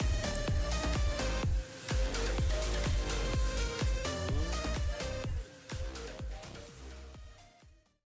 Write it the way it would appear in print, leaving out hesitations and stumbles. done?